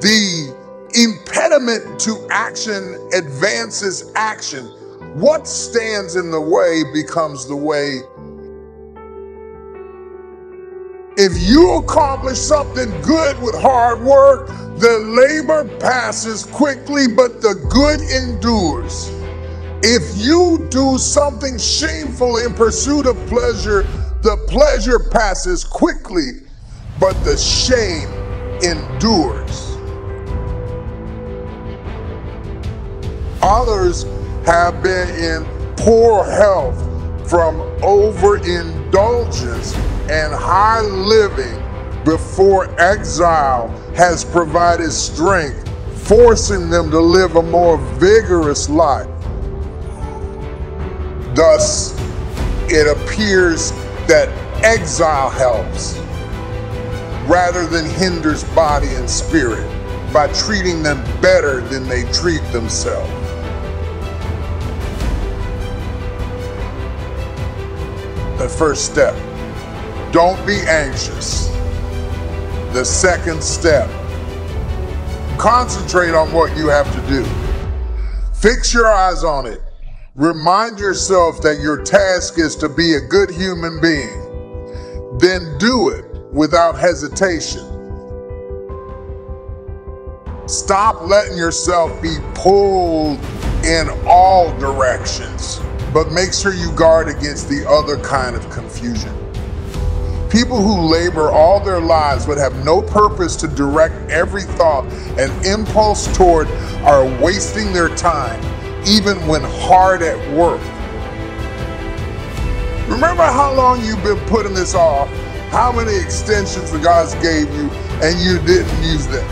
The impediment to action advances action. What stands in the way becomes the way. If you accomplish something good with hard work, the labor passes quickly, but the good endures. If you do something shameful in pursuit of pleasure, the pleasure passes quickly, but the shame endures. Others have been in poor health from overindulgence and high living before exile has provided strength, forcing them to live a more vigorous life. Thus, it appears that exile helps rather than hinders body and spirit by treating them better than they treat themselves. The first step, don't be anxious. The second step, concentrate on what you have to do. Fix your eyes on it. Remind yourself that your task is to be a good human being. Then do it without hesitation. Stop letting yourself be pulled in all directions, but make sure you guard against the other kind of confusion. People who labor all their lives but have no purpose to direct every thought and impulse toward are wasting their time, even when hard at work. Remember how long you've been putting this off, how many extensions the gods gave you, and you didn't use them.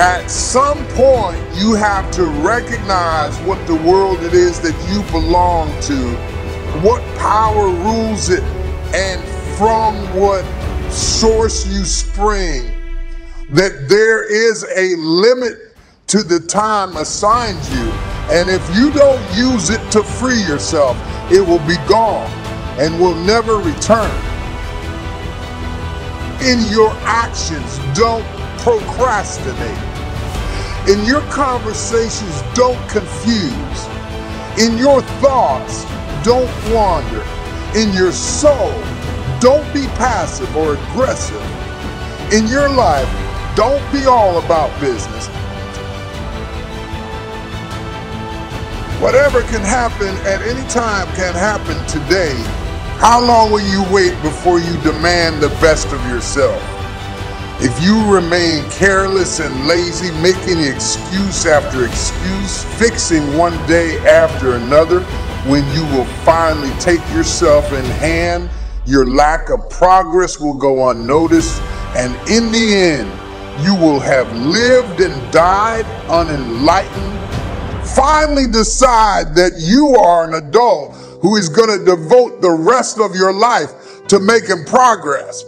At some point, you have to recognize what the world it is that you belong to, what power rules it, and from what source you spring, that there is a limit to the time assigned you. And if you don't use it to free yourself, it will be gone and will never return. In your actions, don't procrastinate. In your conversations, don't confuse. In your thoughts, don't wander. In your soul, don't be passive or aggressive. In your life, don't be all about business. Whatever can happen at any time can happen today. How long will you wait before you demand the best of yourself? If you remain careless and lazy, making excuse after excuse, fixing one day after another, when you will finally take yourself in hand, your lack of progress will go unnoticed, and in the end, you will have lived and died unenlightened. Finally decide that you are an adult who is going to devote the rest of your life to making progress.